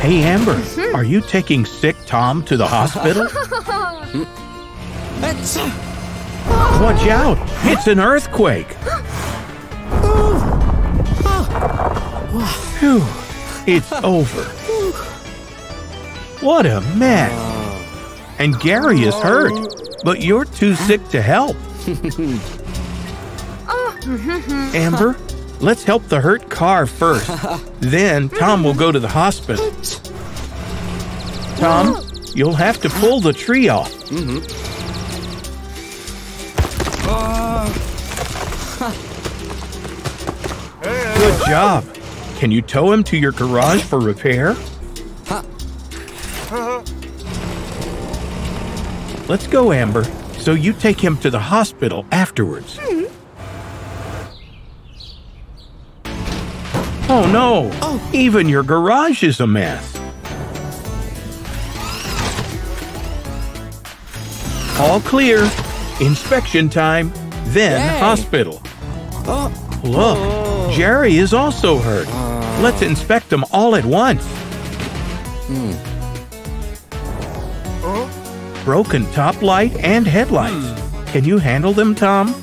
Hey, Amber, are you taking sick Tom to the hospital? Watch out! It's an earthquake! Phew, it's over. What a mess! And Gary is hurt, but you're too sick to help. Amber, let's help the hurt car first. Then Tom will go to the hospital. Tom, you'll have to pull the tree off. Good job. Can you tow him to your garage for repair? Let's go, Amber, so you take him to the hospital afterwards. Oh no! Even your garage is a mess! All clear! Inspection time, then hospital. Look, Jerry is also hurt. Let's inspect them all at once. Broken top light and headlights. Can you handle them, Tom?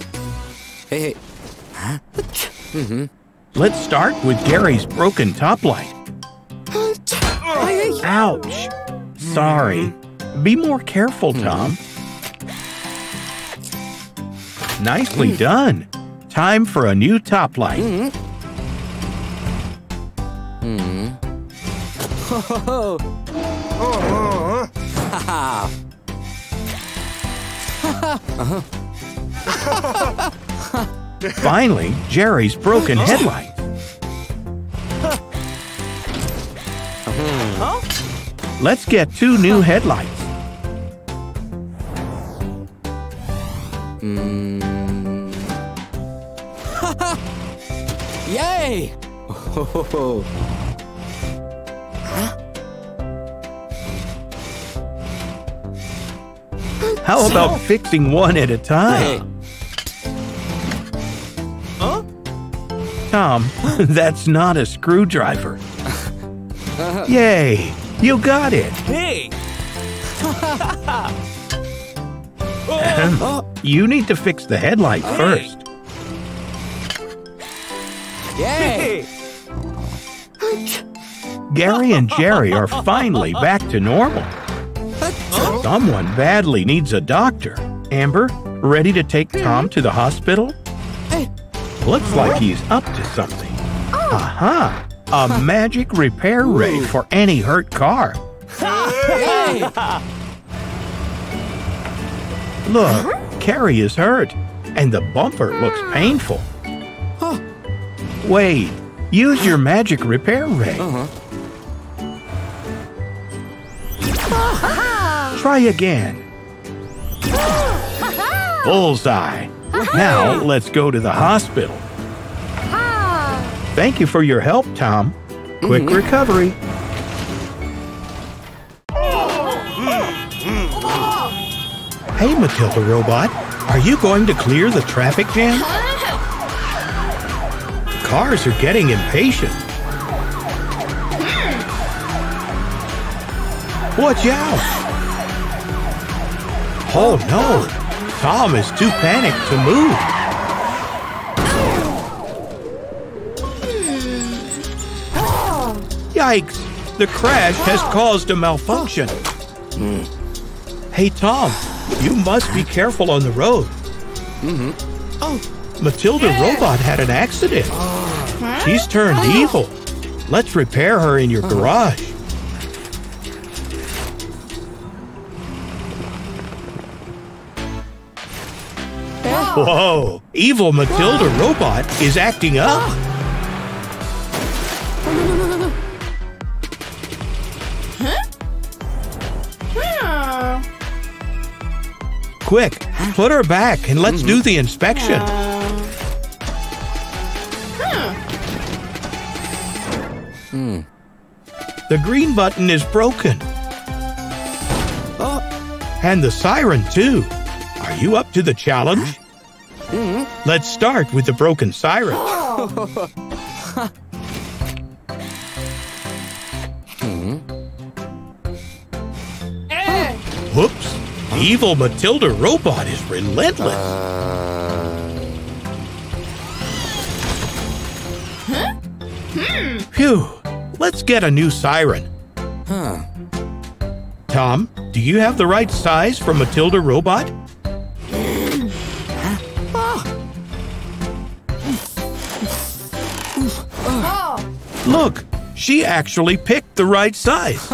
Let's start with Gary's broken top light. Ouch! Sorry. Be more careful, Tom. Nicely done. Time for a new top light. Finally, Jerry's broken headlight. Let's get two new headlights. Yay! How about fixing one at a time? Tom, that's not a screwdriver. Yay! You got it! Hey! You need to fix the headlight first. Yay! Gary and Jerry are finally back to normal. Someone badly needs a doctor. Amber, ready to take Tom to the hospital? Looks like he's up to something. Aha! A magic repair ray for any hurt car. Look, Carrie is hurt, and the bumper looks painful. Wait, use your magic repair ray. Try again. Bullseye. Now let's go to the hospital. Thank you for your help, Tom. Quick recovery. Hey, Matilda Robot, are you going to clear the traffic jam? Cars are getting impatient. Watch out! Oh no! Tom is too panicked to move. Yikes! The crash has caused a malfunction. Hey, Tom, you must be careful on the road. Matilda Robot had an accident. She's turned evil. Let's repair her in your garage. Whoa! Evil Matilda Robot is acting up. Quick, put her back and let's do the inspection. The green button is broken. And the siren, too. Are you up to the challenge? Let's start with the broken siren. evil Matilda Robot is relentless. Huh? Hmm. Phew. Let's get a new siren. Huh. Tom, do you have the right size for Matilda Robot? Huh? Oh. Look, she actually picked the right size.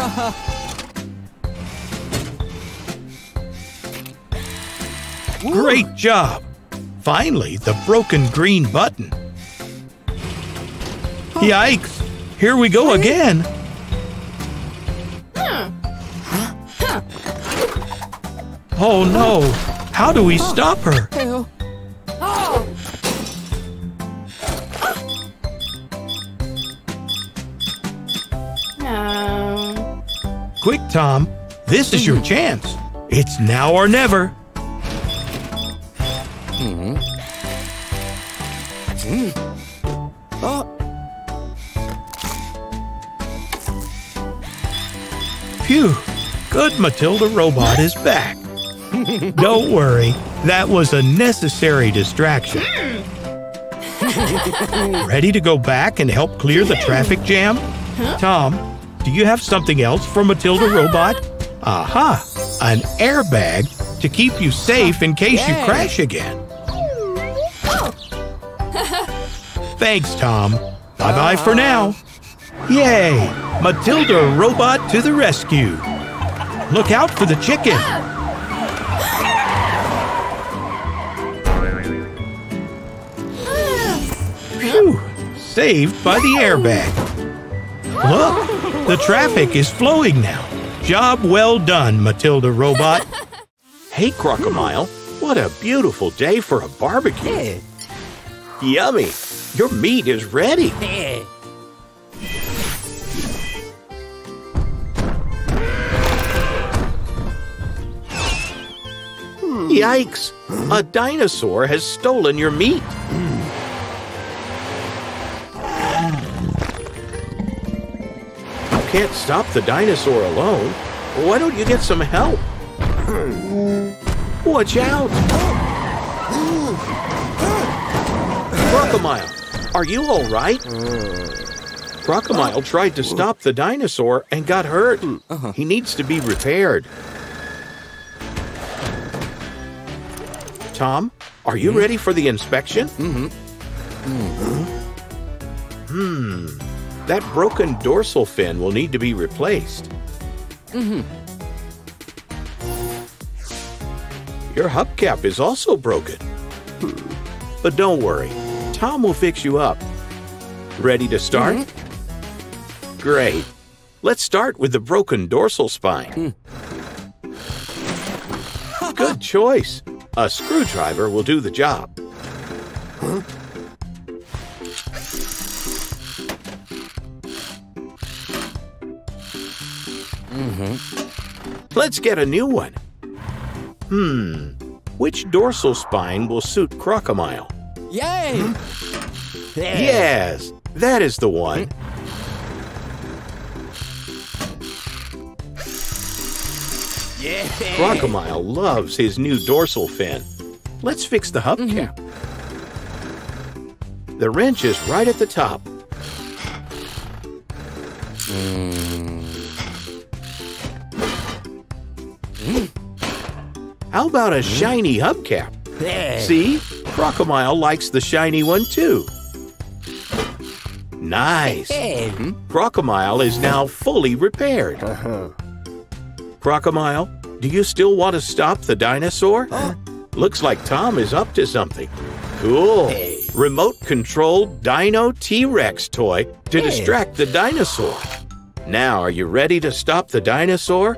Great job! Finally, the broken green button. Yikes! Here we go again! Oh no! How do we stop her? No. Quick, Tom! This is your chance! It's now or never! Phew! Good Matilda Robot is back! Don't worry, that was a necessary distraction. Ready to go back and help clear the traffic jam? Tom, do you have something else for Matilda Robot? Aha! An airbag to keep you safe in case you crash again. Thanks, Tom. Bye-bye for now. Yay! Matilda Robot to the rescue. Look out for the chicken. Phew! Saved by the airbag. Look! The traffic is flowing now. Job well done, Matilda Robot. Hey, Crocomile. What a beautiful day for a barbecue. Yummy! Your meat is ready! Yikes! A dinosaur has stolen your meat! You can't stop the dinosaur alone. Why don't you get some help? Watch out! Crocomile, are you all right? Crocomile tried to stop the dinosaur and got hurt. He needs to be repaired. Tom, are you ready for the inspection? That broken dorsal fin will need to be replaced. Your hubcap is also broken. But don't worry. Tom will fix you up. Ready to start? Great. Let's start with the broken dorsal spine. Good choice. A screwdriver will do the job. Let's get a new one. Which dorsal spine will suit Crocomile? Yay! Yes, that is the one. Crocomile loves his new dorsal fin. Let's fix the hubcap. The wrench is right at the top. How about a shiny hubcap? See? Crocomile likes the shiny one, too. Nice! Crocomile is now fully repaired. Crocomile, do you still want to stop the dinosaur? Looks like Tom is up to something. Cool! Remote-controlled Dino T-Rex toy to distract the dinosaur. Now, are you ready to stop the dinosaur?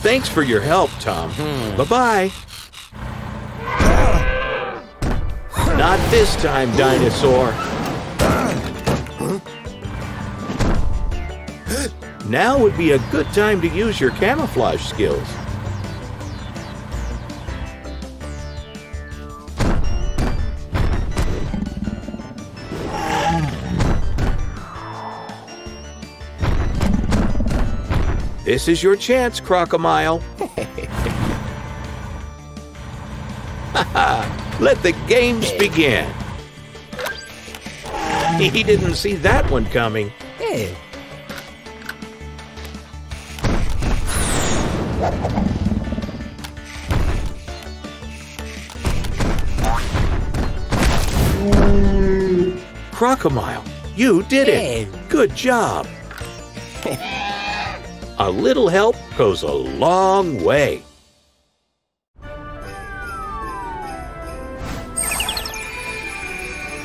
Thanks for your help, Tom. Bye-bye! Not this time, dinosaur. Now would be a good time to use your camouflage skills. This is your chance, Crocomile. Let the games begin. He didn't see that one coming. Hey. Crocomile, you did it. Good job. A little help goes a long way.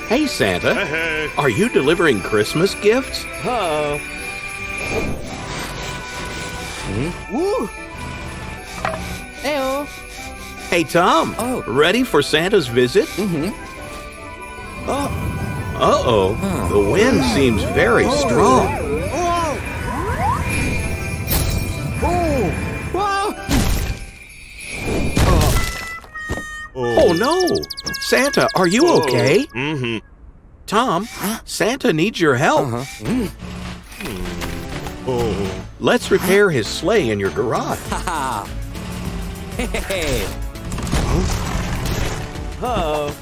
Hey, Santa. Hey, hey. Are you delivering Christmas gifts? Uh-oh. Hmm? Woo. Hey-oh. Hey, Tom. Oh. Ready for Santa's visit? Mm-hmm. Oh. Uh-oh. Huh. The wind seems very strong. Whoa. Whoa. Whoa. Oh, no. Santa, are you okay? Mm-hmm. Tom, Santa needs your help. Uh-huh. Oh. Let's repair his sleigh in your garage. Hey. Huh? Uh-oh.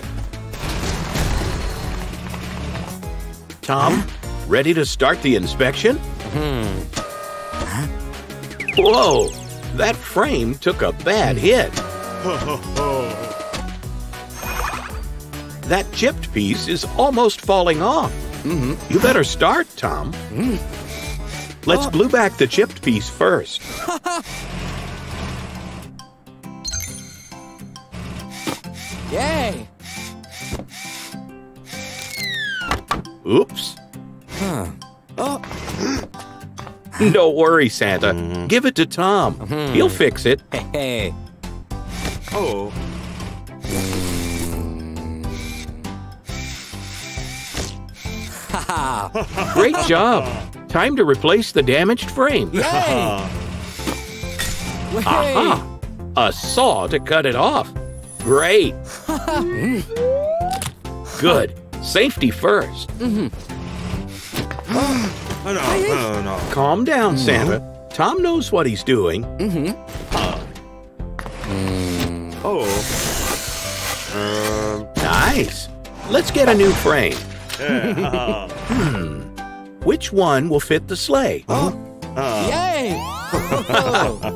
Tom, ready to start the inspection? Huh? Whoa, that frame took a bad hit. That chipped piece is almost falling off. Mm-hmm. You better start, Tom. Mm. Let's glue back the chipped piece first. Yay! Oops. Huh. Oh. Don't worry, Santa. Give it to Tom. He'll fix it. Hey. Oh. Great job! Time to replace the damaged frame. Yay! Aha! A saw to cut it off. Great! Good. Safety first. No. Calm down, Santa. Tom knows what he's doing. Nice. Let's get a new frame. Which one will fit the sleigh? Yay!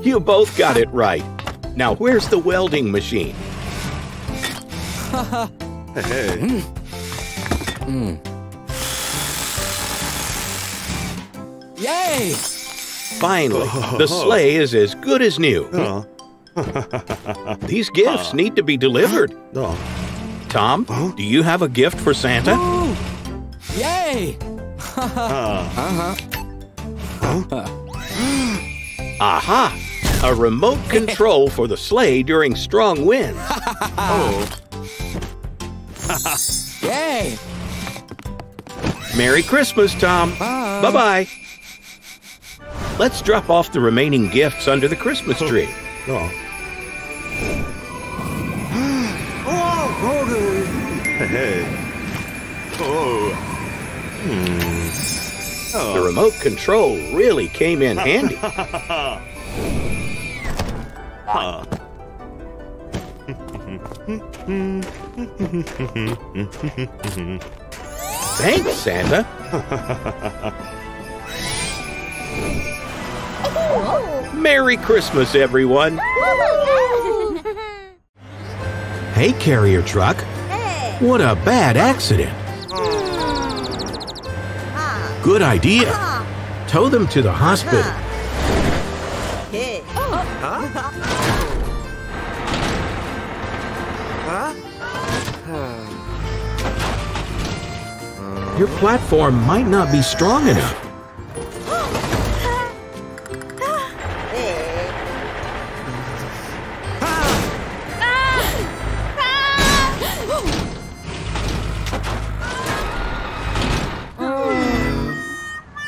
You both got it right. Now, where's the welding machine? Yay! Finally, the sleigh is as good as new. These gifts need to be delivered. Tom, do you have a gift for Santa? Yay! Aha! A remote control for the sleigh during strong winds. Yay! Merry Christmas, Tom. Bye-bye. Let's drop off the remaining gifts under the Christmas tree. The remote control really came in handy. Thanks, Santa. Merry Christmas, everyone. Hey, Carrier Truck. What a bad accident. Good idea. Tow them to the hospital. Your platform might not be strong enough.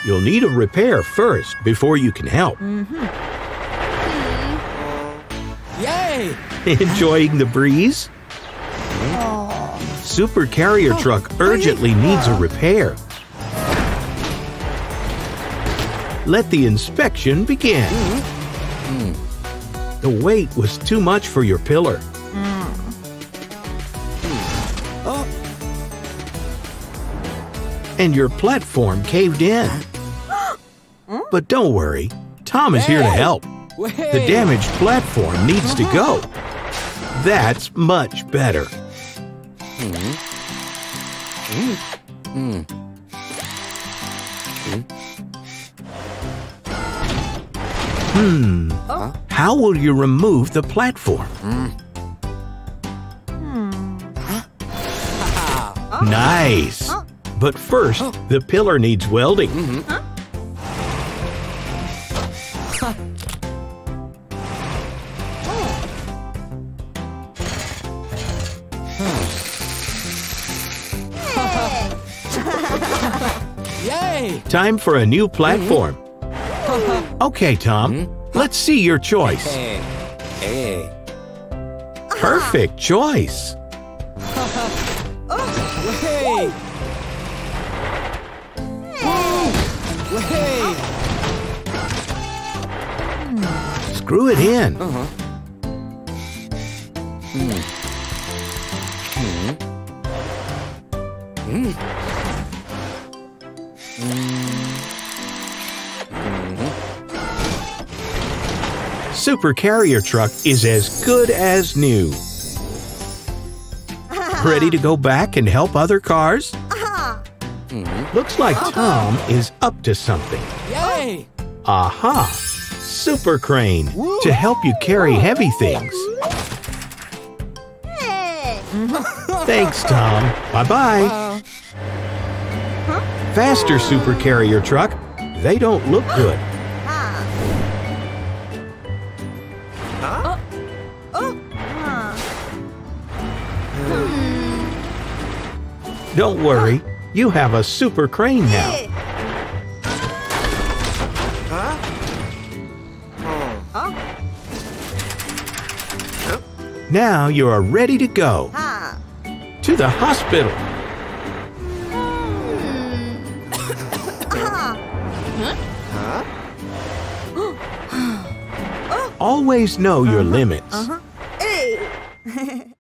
You'll need a repair first before you can help. Yay! Enjoying the breeze? Super Carrier Truck urgently needs a repair. Let the inspection begin. The weight was too much for your pillar. and your platform caved in. But don't worry, Tom is here to help. The damaged platform needs to go. That's much better. How will you remove the platform? Nice! But first, the pillar needs welding. Time for a new platform. Okay, Tom, let's see your choice. Perfect choice. Screw it in. Super Carrier Truck is as good as new. Ready to go back and help other cars? Looks like Tom is up to something. Aha! Super Crane to help you carry heavy things. Thanks, Tom. Bye-bye. Faster, Super Carrier Truck. They don't look good. Don't worry, you have a Super Crane now. Now you are ready to go to the hospital. Always know your limits.